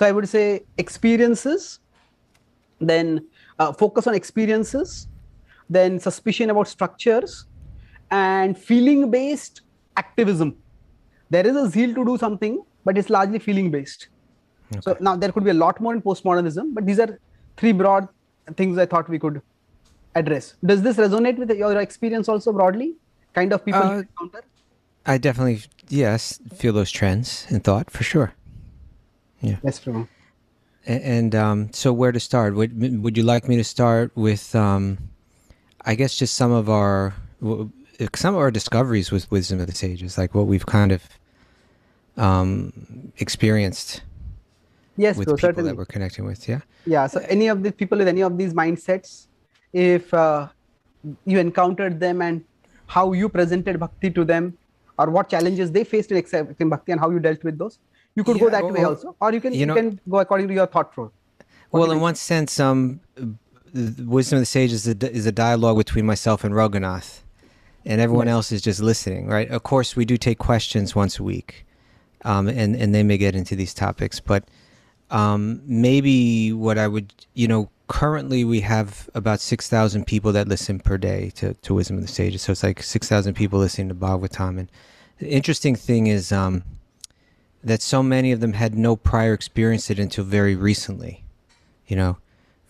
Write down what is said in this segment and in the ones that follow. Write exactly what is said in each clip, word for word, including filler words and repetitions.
So I would say experiences, then uh, focus on experiences, then suspicion about structures, and feeling-based activism. There is a zeal to do something, but it's largely feeling-based. Okay. So now there could be a lot more in postmodernism, but these are three broad things I thought we could address. Does this resonate with your experience also broadly? Kind of people uh, you encounter? I definitely, yes, feel those trends in thought for sure. Yeah. That's true. And, and um, so where to start? Would, would you like me to start with, um, I guess, just some of our... some of our discoveries with Wisdom of the Sages, like what we've kind of um, experienced yes, with so people certainly. that we're connecting with, yeah? Yeah, so any of the people with any of these mindsets, if uh, you encountered them and how you presented bhakti to them, or what challenges they faced in accepting bhakti and how you dealt with those, you could yeah, go that well, way also, or you can you, you know, can go according to your thought flow. What well, in one sense, um, the Wisdom of the Sages is a, is a dialogue between myself and Raghunath. And everyone yes. else is just listening, right? Of course, we do take questions once a week, um, and, and they may get into these topics. But um, maybe what I would, you know, currently we have about six thousand people that listen per day to, to Wisdom of the Sages. So it's like six thousand people listening to Bhagavatam. And the interesting thing is um, that so many of them had no prior experience it until very recently, you know.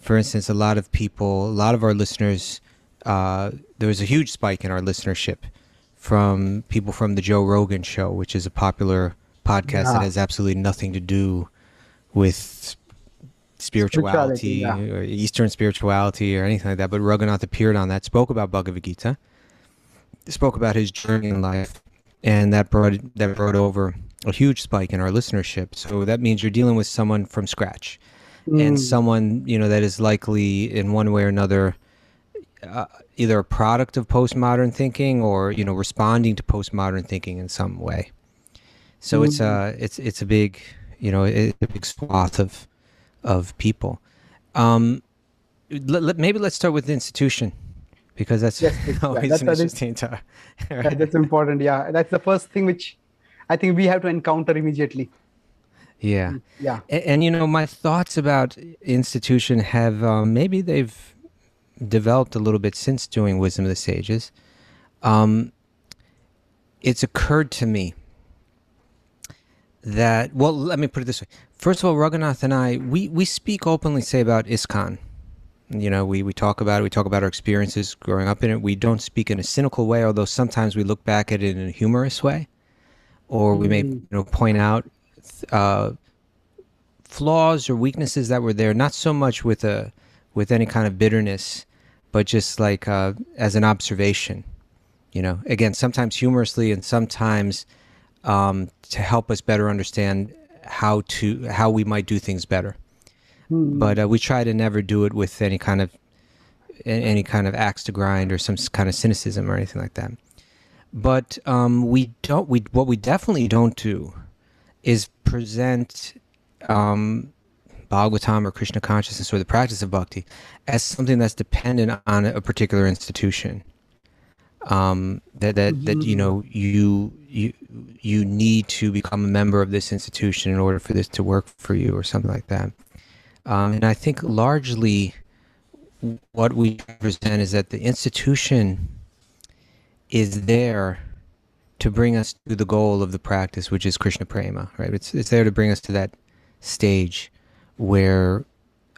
For instance, a lot of people, a lot of our listeners... Uh, there was a huge spike in our listenership from people from the Joe Rogan show, which is a popular podcast yeah. that has absolutely nothing to do with spirituality, spirituality yeah. or Eastern spirituality or anything like that. But Raghunath appeared on that, spoke about Bhagavad-gita, spoke about his journey in life, and that brought, that brought over a huge spike in our listenership. So that means you're dealing with someone from scratch mm. and someone, you know, that is likely in one way or another Uh, either a product of postmodern thinking, or you know, responding to postmodern thinking in some way. So mm-hmm. it's a it's it's a big you know it's a big swath of of people. Um, let, let, maybe let's start with the institution, because that's yes, always yeah, that's an interesting topic. Right? Yeah, that's important. Yeah, that's the first thing which I think we have to encounter immediately. Yeah, yeah. And, and you know, my thoughts about institution have um, maybe they've. developed a little bit since doing Wisdom of the Sages. Um, it's occurred to me that, well, let me put it this way. First of all, Raghunath and I, we, we speak openly, say, about ISKCON. You know, we, we talk about it, we talk about our experiences growing up in it. We don't speak in a cynical way, although sometimes we look back at it in a humorous way, or we may you know, point out uh, flaws or weaknesses that were there, not so much with a with any kind of bitterness, but just like uh, as an observation, you know, again, sometimes humorously and sometimes um, to help us better understand how to, how we might do things better. Mm. But uh, we try to never do it with any kind of, any kind of axe to grind or some kind of cynicism or anything like that. But um, we don't, we, what we definitely don't do is present um, Bhagavatam or Krishna consciousness or the practice of bhakti as something that's dependent on a particular institution. Um, that, that, mm-hmm. that, you know, you, you, you need to become a member of this institution in order for this to work for you or something like that. Um, and I think largely what we present is that the institution is there to bring us to the goal of the practice, which is Krishna Prema, right? It's, it's there to bring us to that stage where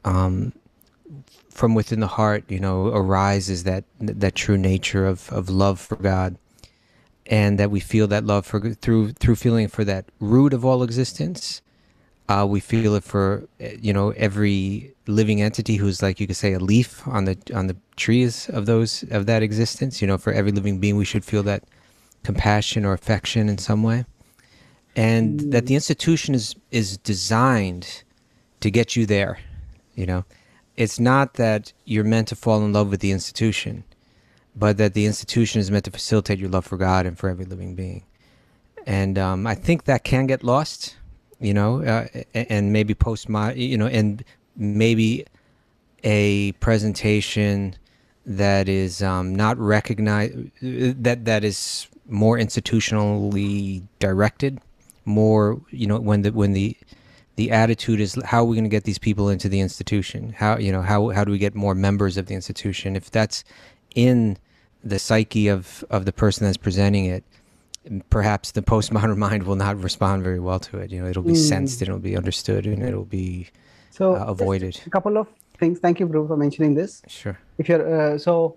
um, from within the heart, you know, arises that that true nature of, of love for God, and that we feel that love for through through feeling for that root of all existence. Uh, we feel it for you know every living entity who's like you could say a leaf on the on the trees of those of that existence. You know, for every living being, we should feel that compassion or affection in some way, and mm. that the institution is is designed to get you there, you know. It's not that you're meant to fall in love with the institution, but that the institution is meant to facilitate your love for God and for every living being. And um, I think that can get lost, you know, uh, and maybe postmodern, you know, and maybe a presentation that is um, not recognized, that that is more institutionally directed, more, you know, when the when the. the attitude is, how are we going to get these people into the institution? How, you know, how, how do we get more members of the institution? If that's in the psyche of, of the person that's presenting it, perhaps the postmodern mind will not respond very well to it. You know, it'll be mm. sensed, and it'll be understood, and it'll be so uh, avoided. A couple of things. Thank you, Bru, for mentioning this. Sure. If you're uh, so,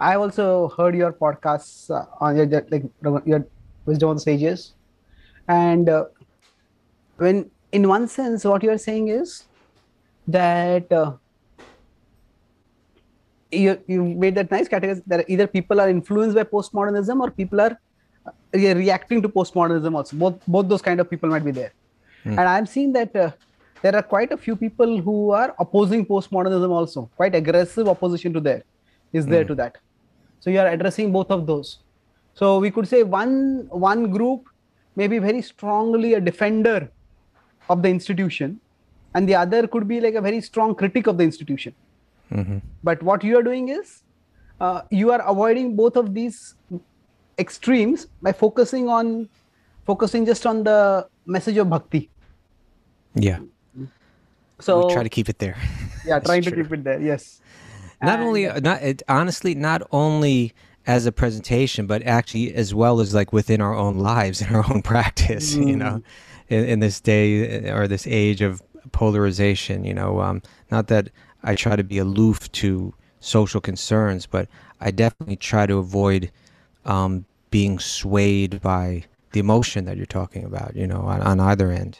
I also heard your podcasts uh, on your like your Wisdom of the Sages, and uh, when in one sense, what you are saying is that uh, you you made that nice category that either people are influenced by postmodernism or people are reacting to postmodernism. Also, both both those kind of people might be there, mm. and I'm seeing that uh, there are quite a few people who are opposing postmodernism also. Quite aggressive opposition to there is there mm. to that. So you are addressing both of those. So we could say one one group may be very strongly a defender of the institution, and the other could be like a very strong critic of the institution. Mm-hmm. But what you are doing is uh, you are avoiding both of these extremes by focusing on focusing just on the message of bhakti. Yeah. So we try to keep it there. Yeah, trying true. to keep it there. Yes. Not and, only, not it, honestly, not only as a presentation, but actually as well as like within our own lives, in our own practice. Mm-hmm. You know, in, in this day or this age of polarization. You know, um, not that I try to be aloof to social concerns, but I definitely try to avoid Um, being swayed by the emotion that you're talking about, you know, on, on either end.